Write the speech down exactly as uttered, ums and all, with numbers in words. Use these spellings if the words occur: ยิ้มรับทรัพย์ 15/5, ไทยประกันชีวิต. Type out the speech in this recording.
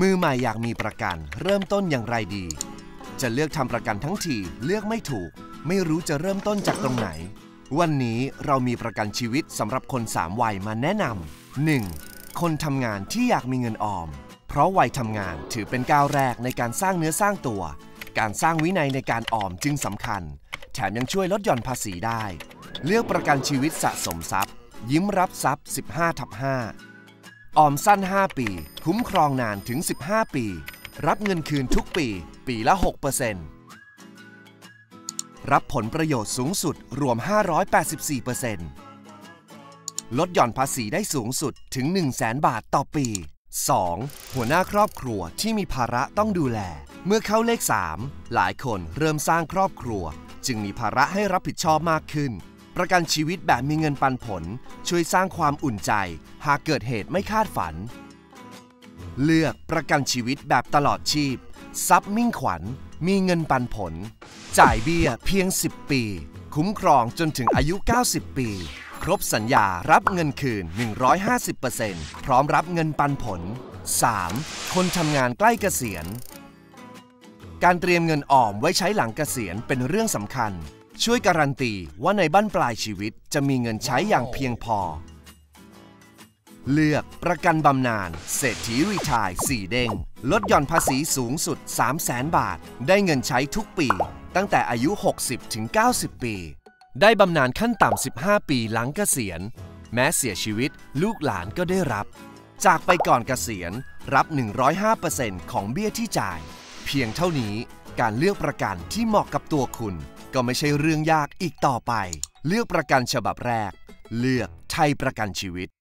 มือใหม่อยากมีประกันเริ่มต้นอย่างไรดีจะเลือกทำประกันทั้งทีเลือกไม่ถูกไม่รู้จะเริ่มต้นจากตรงไหนวันนี้เรามีประกันชีวิตสำหรับคนสามวัยมาแนะนำ หนึ่ง คนทำงานที่อยากมีเงินออมเพราะวัยทำงานถือเป็นก้าวแรกในการสร้างเนื้อสร้างตัวการสร้างวินัยในการออมจึงสำคัญแถมยังช่วยลดหย่อนภาษีได้เลือกประกันชีวิตสะสมทรัพย์ยิ้มรับทรัพย์ สิบห้าทับห้า ออมสั้นห้าปีคุ้มครองนานถึงสิบห้าปีรับเงินคืนทุกปีปีละ หกเปอร์เซ็นต์ รับผลประโยชน์สูงสุดรวม ห้าร้อยแปดสิบสี่เปอร์เซ็นต์ ลดหย่อนภาษีได้สูงสุดถึง หนึ่งแสน บาทต่อปี สอง หัวหน้าครอบครัวที่มีภาระต้องดูแลเมื่อเข้าเลขสามหลายคนเริ่มสร้างครอบครัวจึงมีภาระให้รับผิดชอบมากขึ้นประกันชีวิตแบบมีเงินปันผลช่วยสร้างความอุ่นใจหากเกิดเหตุไม่คาดฝันเลือกประกันชีวิตแบบตลอดชีพทรัพย์มิ่งขวัญมีเงินปันผลจ่ายเบี้ยเพียงสิบปีคุ้มครองจนถึงอายุเก้าสิบปีครบสัญญารับเงินคืน หนึ่งร้อยห้าสิบเปอร์เซ็นต์ พร้อมรับเงินปันผล สาม คนทำงานใกล้เกษียณการเตรียมเงินออมไว้ใช้หลังเกษียณเป็นเรื่องสำคัญช่วยการันตีว่าในบั้นปลายชีวิตจะมีเงินใช้อย่างเพียงพอเลือกประกันบำนาญเศรษฐีรีไทร์สี่เด้งลดหย่อนภาษีสูงสุด สามแสน บาทได้เงินใช้ทุกปีตั้งแต่อายุ หกสิบถึงเก้าสิบ ปีได้บำนาญขั้นต่ำสิบห้าปีหลังเกษียณแม้เสียชีวิตลูกหลานก็ได้รับจากไปก่อนเกษียณรับ หนึ่งร้อยห้าเปอร์เซ็นต์ ของเบี้ยที่จ่ายเพียงเท่านี้การเลือกประกันที่เหมาะกับตัวคุณก็ไม่ใช่เรื่องยากอีกต่อไปเลือกประกันฉบับแรกเลือกไทยประกันชีวิต